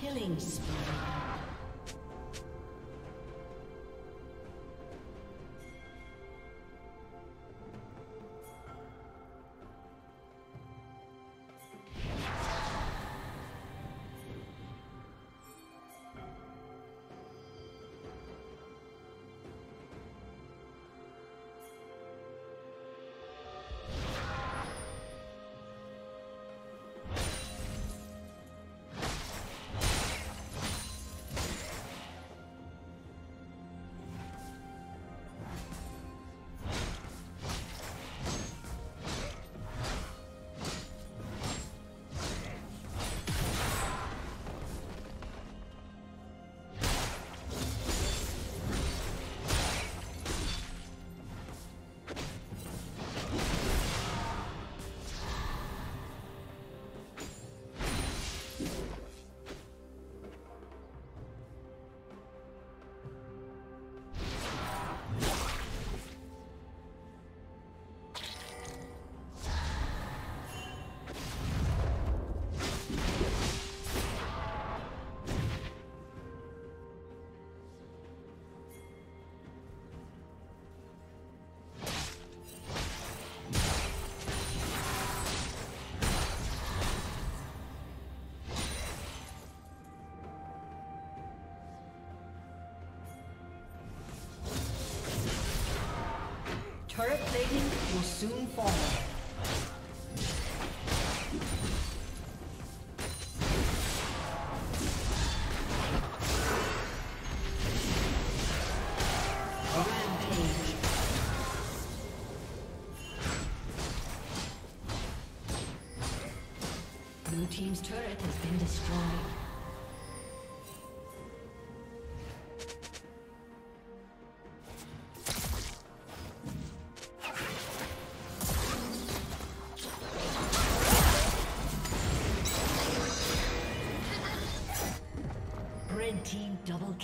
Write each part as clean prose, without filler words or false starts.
Killing spree. Turret plating will soon fall. Double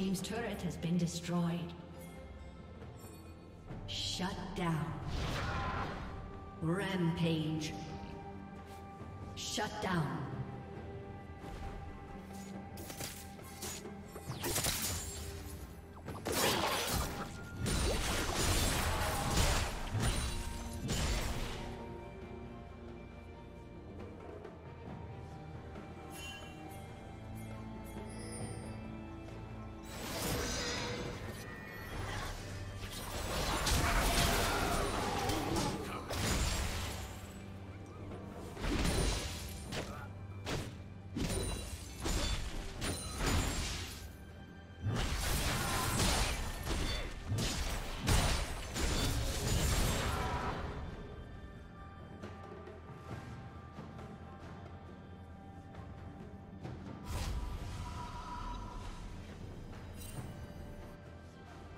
Team's turret has been destroyed. Shut down. Rampage. Shut down.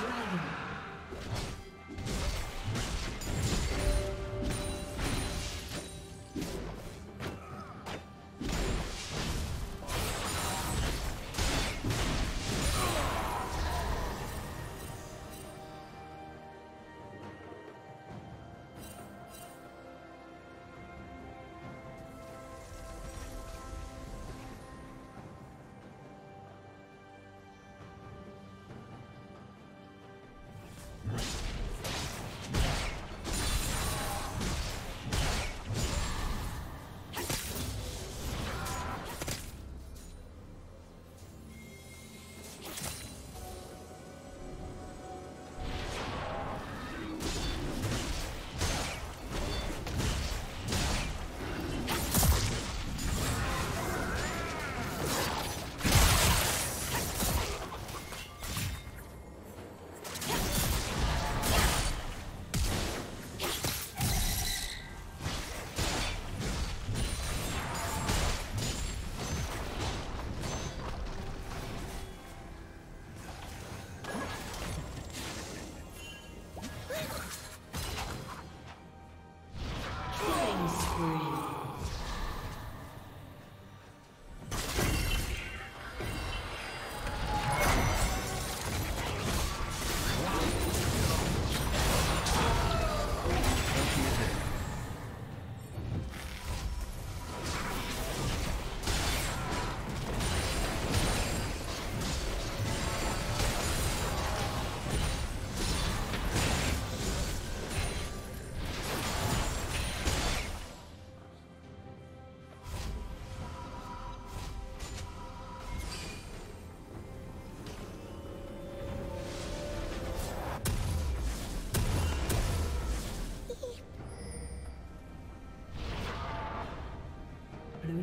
dragon. Blue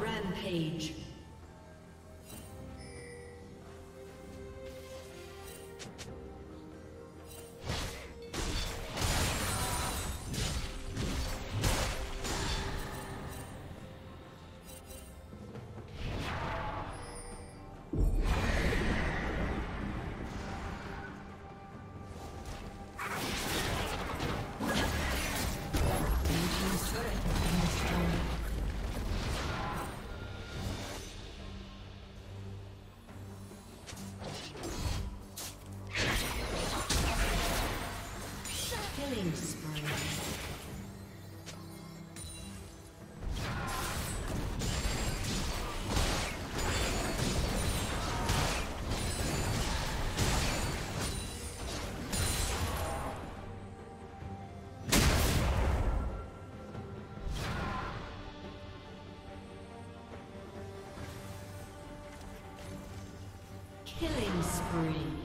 Rampage. Killing spree.